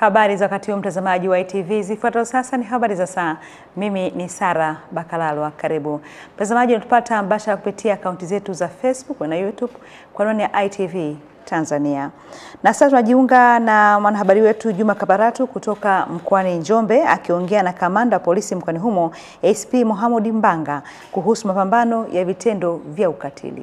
Habari za wakati huu mtazamaji wa ITV, zifuatazo sasa ni habari za saa. Mimi ni Sara Bakalalo, karibu. Mtazamaji unatupata mbashara kupitia akaunti zetu za Facebook na YouTube kwa anwani ya ITV Tanzania. Na sasa tunajiunga na mwanahabari wetu Juma Kabaratu kutoka mkoani Njombe akiongea na kamanda polisi mkoani humo ASP Mohammo Mbanga kuhusu mapambano ya vitendo vya ukatili.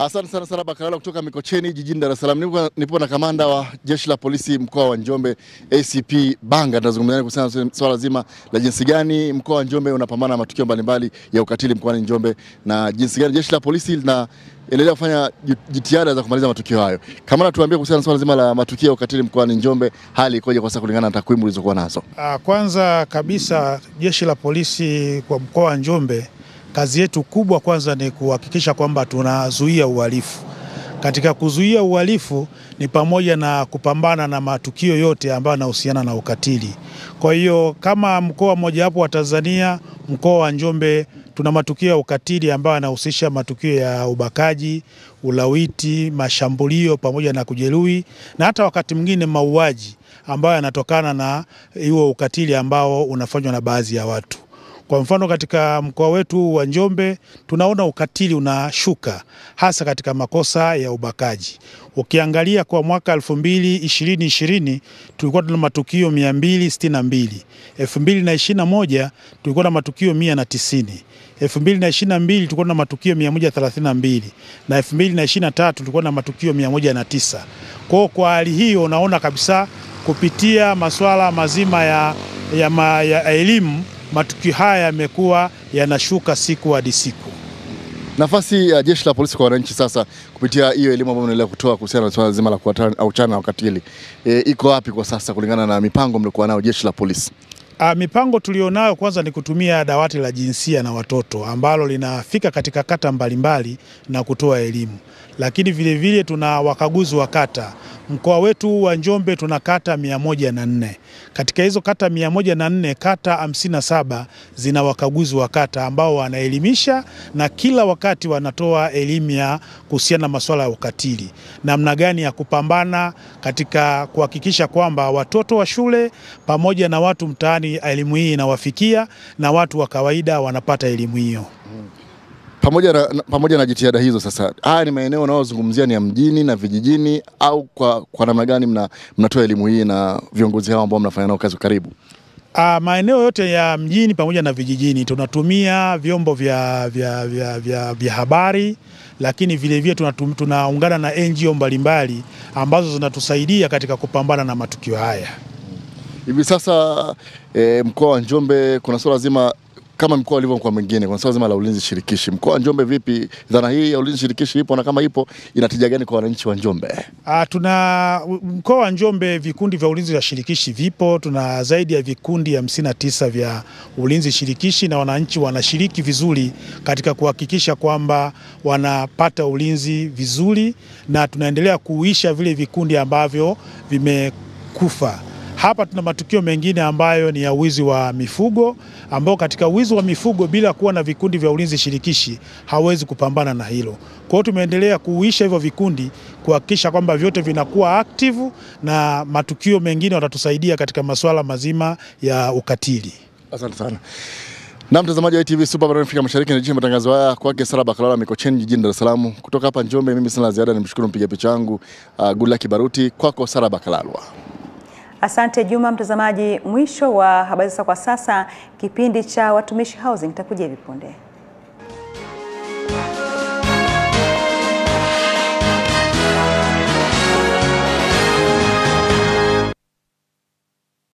Asante sana Sara Bakalalo kutoka Mikocheni jijini Dar Salaam. Nipo na kamanda wa jeshi la polisi mkoa wa Njombe ACP Banga, tunazungumzana kuhusu swala zima la jinsi gani mkoa wa Njombe unapambana na matukio mbalimbali ya ukatili mkoani Njombe na jinsi gani jeshi la polisi linaendelea kufanya jitihada za kumaliza matukio hayo. Kamanda, tuambie kuhusu swala zima la matukio ya ukatili mkoani Njombe, hali ikoje kwa sasa kulingana na takwimu ulizokuwa nazo? Kwanza kabisa jeshi la polisi kwa mkoa wa Njombe, kazi yetu kubwa kwanza ni kuhakikisha kwamba tunazuia uhalifu. Katika kuzuia uhalifu ni pamoja na kupambana na matukio yote ambayo yanahusiana na ukatili. Kwa hiyo kama mkoa mmoja hapo wa Tanzania, mkoa wa Njombe, tuna matukio ya ukatili ambayo yanahusisha matukio ya ubakaji, ulawiti, mashambulio pamoja na kujeruhi na hata wakati mwingine mauaji ambayo yanatokana na hiyo ukatili ambao unafanywa na baadhi ya watu. Kwa mfano katika mkoa wetu wa Njombe tunaona ukatili unashuka hasa katika makosa ya ubakaji. Ukiangalia kwa mwaka 2020 tulikuwa tuna matukio 262. 2021 tulikuwa na matukio 190. 2022 tulikuwa na matukio 132 na 2023 tulikuwa na matukio 109. Kwa hali hiyo unaona kabisa kupitia masuala mazima ya elimu, matukio haya yamekuwa yanashuka siku hadi siku. Nafasi ya jeshi la polisi kwa wananchi sasa kupitia hiyo elimu ambayo mnaendelea kutoa kuhusiana na swala zima la kuachana na ukatili, iko wapi kwa sasa kulingana na mipango mliokuwa nayo jeshi la polisi? Mipango tulionayo kwanza ni kutumia dawati la jinsia na watoto ambalo linafika katika kata mbalimbali na kutoa elimu. Lakini vile vile tuna wakaguzi wa kata. Mkoa wetu wa Njombe tuna kata 104. Katika hizo kata 104, kata 57 zina wakaguzi wa kata ambao wanaelimisha na kila wakati wanatoa elimu ya kuhusiana na masuala ya ukatili, namna gani ya kupambana katika kuhakikisha kwamba watoto wa shule pamoja na watu mtaani elimu hii inawafikia na watu wa kawaida wanapata elimu hiyo. Pamoja na jitihada hizo sasa, haya ni maeneo yanayozungumzia ni ya mjini na vijijini au kwa namna gani mnatoa elimu hii na viongozi hao ambao mnafanya nao kazi karibu? Maeneo yote ya mjini pamoja na vijijini tunatumia vyombo vya habari, lakini vile vile tunaungana na NGO mbalimbali ambazo zinatusaidia katika kupambana na matukio haya. Hivi sasa mkoa wa Njombe kuna swala zima kama mkoa ulivyokuwa mwingine, kwa sababu zima la ulinzi shirikishi. Mkoa wa Njombe vipi dhana hii ya ulinzi shirikishi ipo na kama ipo inatija gani kwa wananchi wa Njombe? Tuna mkoa wa Njombe vikundi vya ulinzi ya shirikishi vipo, tuna zaidi ya vikundi 59 vya ulinzi shirikishi na wananchi wanashiriki vizuri katika kuhakikisha kwamba wanapata ulinzi vizuri na tunaendelea kuisha vile vikundi ambavyo vimekufa. Hapa tuna matukio mengine ambayo ni ya wizi wa mifugo, ambao katika wizi wa mifugo bila kuwa na vikundi vya ulinzi shirikishi hawezi kupambana na hilo. Kwa hiyo tumeendelea kuuisha hivyo vikundi kuhakikisha kwamba vyote vinakuwa active na matukio mengine watatusaidia katika masuala mazima ya ukatili. Asante sana. Na mtazamaji wa ITV Superbrand Africa Mashariki na jijini matangazo haya kwake Sara Bakalalo Mikocheni jijini Dar Salaam. Kutoka hapa Njombe mimi sina ziada, nimshukuru mpiga picha yangu Gula Kibaruti, kwako Sara Bakalalo. Asante Juma. Mtazamaji, mwisho wa habari sasa kwa sasa, kipindi cha watumishi housing takujia vipunde.